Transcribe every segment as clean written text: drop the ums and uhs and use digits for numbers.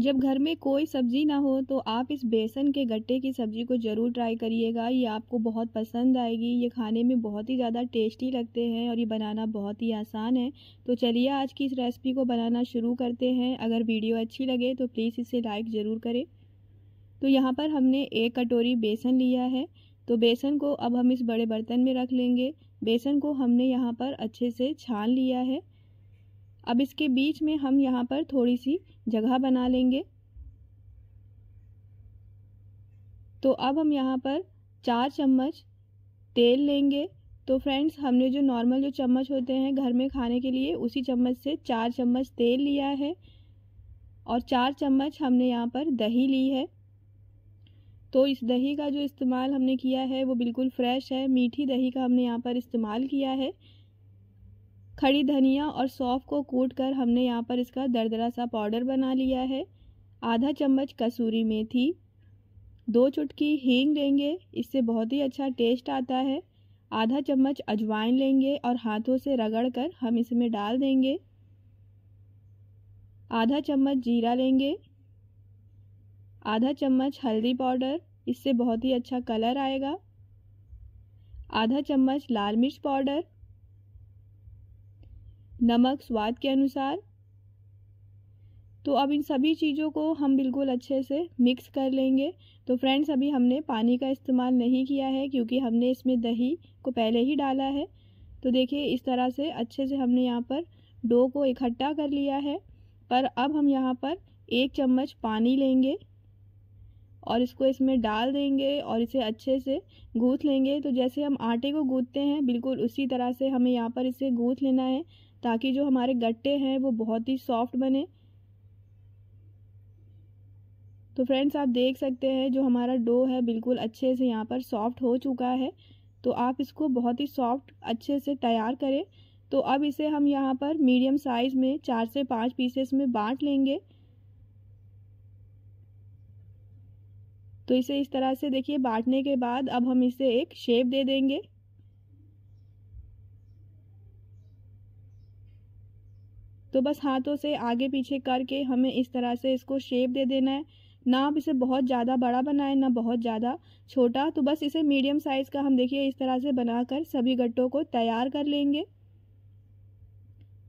जब घर में कोई सब्जी ना हो तो आप इस बेसन के गट्टे की सब्ज़ी को ज़रूर ट्राई करिएगा। ये आपको बहुत पसंद आएगी। ये खाने में बहुत ही ज़्यादा टेस्टी लगते हैं और ये बनाना बहुत ही आसान है। तो चलिए आज की इस रेसिपी को बनाना शुरू करते हैं। अगर वीडियो अच्छी लगे तो प्लीज़ इसे लाइक ज़रूर करें। तो यहाँ पर हमने 1 कटोरी बेसन लिया है। तो बेसन को अब हम इस बड़े बर्तन में रख लेंगे। बेसन को हमने यहाँ पर अच्छे से छान लिया है। अब इसके बीच में हम यहाँ पर थोड़ी सी जगह बना लेंगे। तो अब हम यहाँ पर 4 चम्मच तेल लेंगे। तो फ्रेंड्स, हमने जो नॉर्मल जो चम्मच होते हैं घर में खाने के लिए, उसी चम्मच से 4 चम्मच तेल लिया है और 4 चम्मच हमने यहाँ पर दही ली है। तो इस दही का जो इस्तेमाल हमने किया है वो बिल्कुल फ्रेश है। मीठी दही का हमने यहाँ पर इस्तेमाल किया है। खड़ी धनिया और सौंफ को कूटकर हमने यहाँ पर इसका दरदरा सा पाउडर बना लिया है। आधा चम्मच कसूरी मेथी, 2 चुटकी हींग लेंगे, इससे बहुत ही अच्छा टेस्ट आता है। आधा चम्मच अजवाइन लेंगे और हाथों से रगड़कर हम इसमें डाल देंगे। आधा चम्मच जीरा लेंगे, आधा चम्मच हल्दी पाउडर, इससे बहुत ही अच्छा कलर आएगा। आधा चम्मच लाल मिर्च पाउडर, नमक स्वाद के अनुसार। तो अब इन सभी चीज़ों को हम बिल्कुल अच्छे से मिक्स कर लेंगे। तो फ्रेंड्स, अभी हमने पानी का इस्तेमाल नहीं किया है क्योंकि हमने इसमें दही को पहले ही डाला है। तो देखिए, इस तरह से अच्छे से हमने यहाँ पर डो को इकट्ठा कर लिया है। पर अब हम यहाँ पर 1 चम्मच पानी लेंगे और इसको इसमें डाल देंगे और इसे अच्छे से गूँथ लेंगे। तो जैसे हम आटे को गूँथते हैं बिल्कुल उसी तरह से हमें यहाँ पर इसे गूँथ लेना है ताकि जो हमारे गट्टे हैं वो बहुत ही सॉफ्ट बने। तो फ्रेंड्स, आप देख सकते हैं जो हमारा डो है बिल्कुल अच्छे से यहाँ पर सॉफ्ट हो चुका है। तो आप इसको बहुत ही सॉफ्ट अच्छे से तैयार करें। तो अब इसे हम यहाँ पर मीडियम साइज़ में 4 से 5 पीसेस में बांट लेंगे। तो इसे इस तरह से देखिए बांटने के बाद अब हम इसे एक शेप दे देंगे। तो बस हाथों से आगे पीछे करके हमें इस तरह से इसको शेप दे देना है। ना आप इसे बहुत ज़्यादा बड़ा बनाएं ना बहुत ज़्यादा छोटा। तो बस इसे मीडियम साइज़ का हम देखिए इस तरह से बनाकर सभी गट्टों को तैयार कर लेंगे।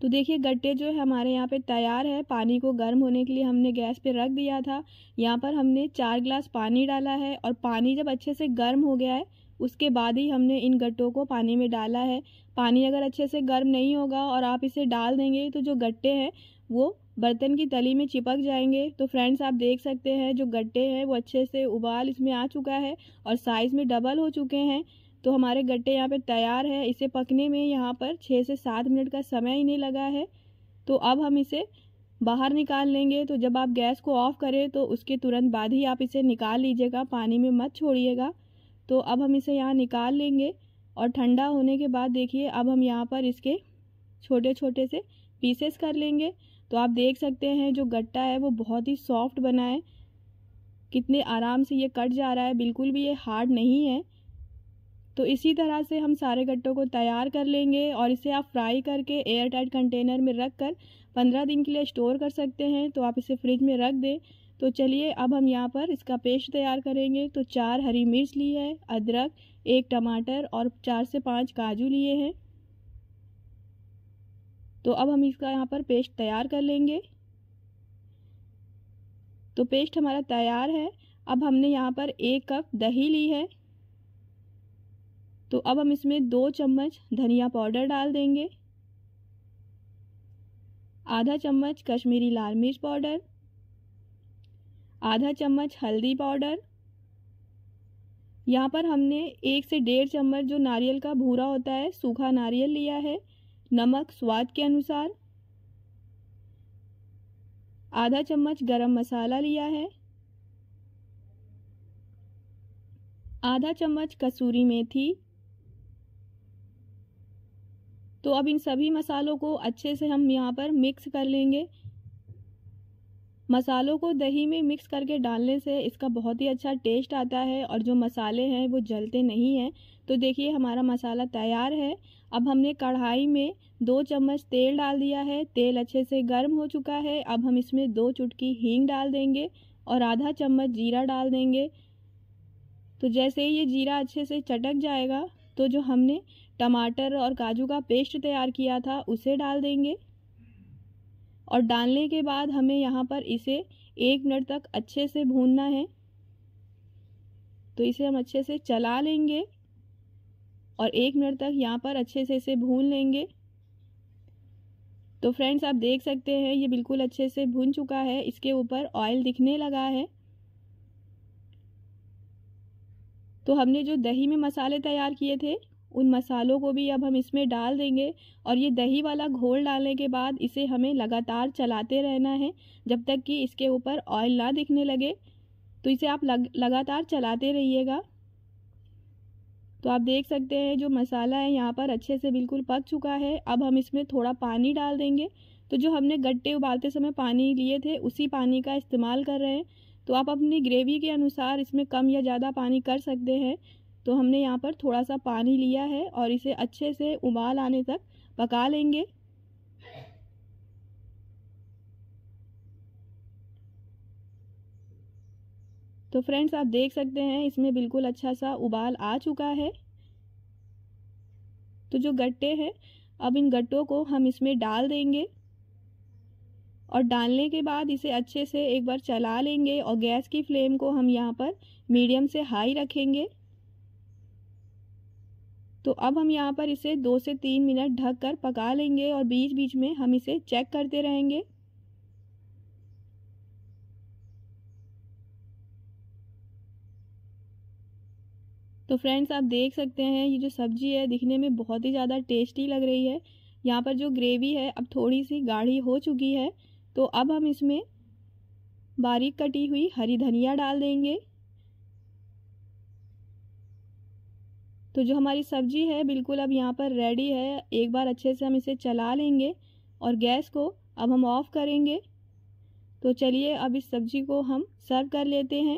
तो देखिए गट्टे जो है हमारे यहाँ पे तैयार है। पानी को गर्म होने के लिए हमने गैस पे रख दिया था। यहाँ पर हमने 4 गिलास पानी डाला है और पानी जब अच्छे से गर्म हो गया है उसके बाद ही हमने इन गट्टों को पानी में डाला है। पानी अगर अच्छे से गर्म नहीं होगा और आप इसे डाल देंगे तो जो गट्टे हैं वो बर्तन की तली में चिपक जाएंगे। तो फ्रेंड्स, आप देख सकते हैं जो गट्टे हैं वो अच्छे से उबाल इसमें आ चुका है और साइज़ में डबल हो चुके हैं। तो हमारे गट्टे यहाँ पे तैयार है। इसे पकने में यहाँ पर 6 से 7 मिनट का समय इन्हें लगा है। तो अब हम इसे बाहर निकाल लेंगे। तो जब आप गैस को ऑफ करें तो उसके तुरंत बाद ही आप इसे निकाल लीजिएगा, पानी में मत छोड़िएगा। तो अब हम इसे यहाँ निकाल लेंगे और ठंडा होने के बाद देखिए अब हम यहाँ पर इसके छोटे छोटे से पीसेस कर लेंगे। तो आप देख सकते हैं जो गट्टा है वो बहुत ही सॉफ्ट बना है। कितने आराम से ये कट जा रहा है, बिल्कुल भी ये हार्ड नहीं है। तो इसी तरह से हम सारे गट्टों को तैयार कर लेंगे और इसे आप फ्राई करके एयर टाइट कंटेनर में रख कर 15 दिन के लिए स्टोर कर सकते हैं। तो आप इसे फ्रिज में रख दें। तो चलिए अब हम यहाँ पर इसका पेस्ट तैयार करेंगे। तो 4 हरी मिर्च ली है, अदरक, 1 टमाटर और 4 से 5 काजू लिए हैं। तो अब हम इसका यहाँ पर पेस्ट तैयार कर लेंगे। तो पेस्ट हमारा तैयार है। अब हमने यहाँ पर 1 कप दही ली है। तो अब हम इसमें 2 चम्मच धनिया पाउडर डाल देंगे, आधा चम्मच कश्मीरी लाल मिर्च पाउडर, आधा चम्मच हल्दी पाउडर। यहाँ पर हमने 1 से 1.5 चम्मच जो नारियल का भूरा होता है सूखा नारियल लिया है, नमक स्वाद के अनुसार। आधा चम्मच गरम मसाला लिया है, आधा चम्मच कसूरी मेथी। तो अब इन सभी मसालों को अच्छे से हम यहाँ पर मिक्स कर लेंगे। मसालों को दही में मिक्स करके डालने से इसका बहुत ही अच्छा टेस्ट आता है और जो मसाले हैं वो जलते नहीं हैं। तो देखिए हमारा मसाला तैयार है। अब हमने कढ़ाई में 2 चम्मच तेल डाल दिया है। तेल अच्छे से गर्म हो चुका है। अब हम इसमें 2 चुटकी हींग डाल देंगे और आधा चम्मच जीरा डाल देंगे। तो जैसे ही ये जीरा अच्छे से चटक जाएगा तो जो हमने टमाटर और काजू का पेस्ट तैयार किया था उसे डाल देंगे और डालने के बाद हमें यहाँ पर इसे 1 मिनट तक अच्छे से भूनना है। तो इसे हम अच्छे से चला लेंगे और 1 मिनट तक यहाँ पर अच्छे से इसे भून लेंगे। तो फ्रेंड्स आप देख सकते हैं ये बिल्कुल अच्छे से भून चुका है। इसके ऊपर ऑयल दिखने लगा है। तो हमने जो दही में मसाले तैयार किए थे उन मसालों को भी अब हम इसमें डाल देंगे और ये दही वाला घोल डालने के बाद इसे हमें लगातार चलाते रहना है जब तक कि इसके ऊपर ऑयल ना दिखने लगे। तो इसे आप लगातार चलाते रहिएगा। तो आप देख सकते हैं जो मसाला है यहाँ पर अच्छे से बिल्कुल पक चुका है। अब हम इसमें थोड़ा पानी डाल देंगे। तो जो हमने गट्टे उबालते समय पानी लिए थे उसी पानी का इस्तेमाल कर रहे हैं। तो आप अपनी ग्रेवी के अनुसार इसमें कम या ज़्यादा पानी कर सकते हैं। तो हमने यहाँ पर थोड़ा सा पानी लिया है और इसे अच्छे से उबाल आने तक पका लेंगे। तो फ्रेंड्स आप देख सकते हैं इसमें बिल्कुल अच्छा सा उबाल आ चुका है। तो जो गट्टे हैं अब इन गट्टों को हम इसमें डाल देंगे और डालने के बाद इसे अच्छे से एक बार चला लेंगे और गैस की फ्लेम को हम यहाँ पर मीडियम से हाई रखेंगे। तो अब हम यहाँ पर इसे 2 से 3 मिनट ढक कर पका लेंगे और बीच बीच में हम इसे चेक करते रहेंगे। तो फ्रेंड्स आप देख सकते हैं ये जो सब्जी है दिखने में बहुत ही ज़्यादा टेस्टी लग रही है। यहाँ पर जो ग्रेवी है अब थोड़ी सी गाढ़ी हो चुकी है। तो अब हम इसमें बारीक कटी हुई हरी धनिया डाल देंगे। तो जो हमारी सब्जी है बिल्कुल अब यहाँ पर रेडी है। एक बार अच्छे से हम इसे चला लेंगे और गैस को अब हम ऑफ करेंगे। तो चलिए अब इस सब्जी को हम सर्व कर लेते हैं।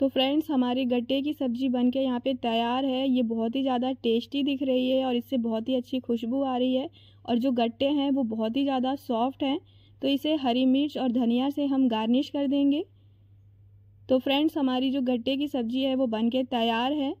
तो फ्रेंड्स हमारी गट्टे की सब्जी बनके यहाँ पे तैयार है। ये बहुत ही ज़्यादा टेस्टी दिख रही है और इससे बहुत ही अच्छी खुशबू आ रही है और जो गट्टे हैं वो बहुत ही ज़्यादा सॉफ्ट हैं। तो इसे हरी मिर्च और धनिया से हम गार्निश कर देंगे। तो फ्रेंड्स हमारी जो गट्टे की सब्जी है वो बनके तैयार है।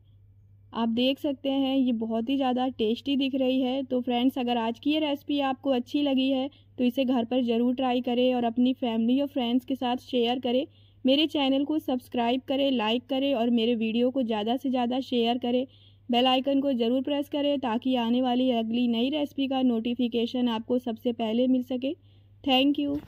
आप देख सकते हैं ये बहुत ही ज़्यादा टेस्टी दिख रही है। तो फ्रेंड्स अगर आज की ये रेसिपी आपको अच्छी लगी है तो इसे घर पर ज़रूर ट्राई करें और अपनी फैमिली और फ्रेंड्स के साथ शेयर करें। मेरे चैनल को सब्सक्राइब करें, लाइक करें और मेरे वीडियो को ज़्यादा से ज़्यादा शेयर करें। बेल आइकन को ज़रूर प्रेस करें ताकि आने वाली अगली नई रेसिपी का नोटिफिकेशन आपको सबसे पहले मिल सके। Thank you.